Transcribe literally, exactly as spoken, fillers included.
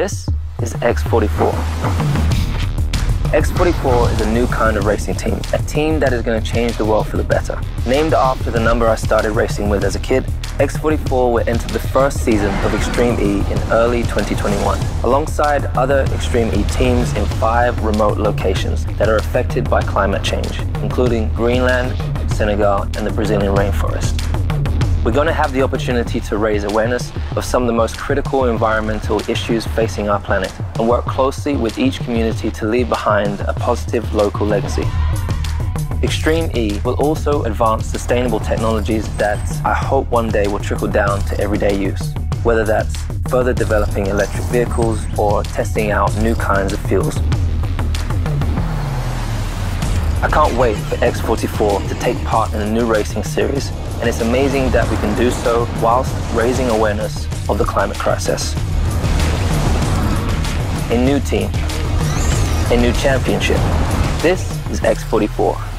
This is X forty-four. X forty-four is a new kind of racing team, a team that is going to change the world for the better. Named after the number I started racing with as a kid, X forty-four will enter the first season of Extreme E in early twenty twenty-one, alongside other Extreme E teams in five remote locations that are affected by climate change, including Greenland, Senegal, and the Brazilian rainforest. We're going to have the opportunity to raise awareness of some of the most critical environmental issues facing our planet and work closely with each community to leave behind a positive local legacy. Extreme E will also advance sustainable technologies that I hope one day will trickle down to everyday use, whether that's further developing electric vehicles or testing out new kinds of fuels. I can't wait for X forty-four to take part in a new racing series, and it's amazing that we can do so whilst raising awareness of the climate crisis. A new team, a new championship. This is X forty-four.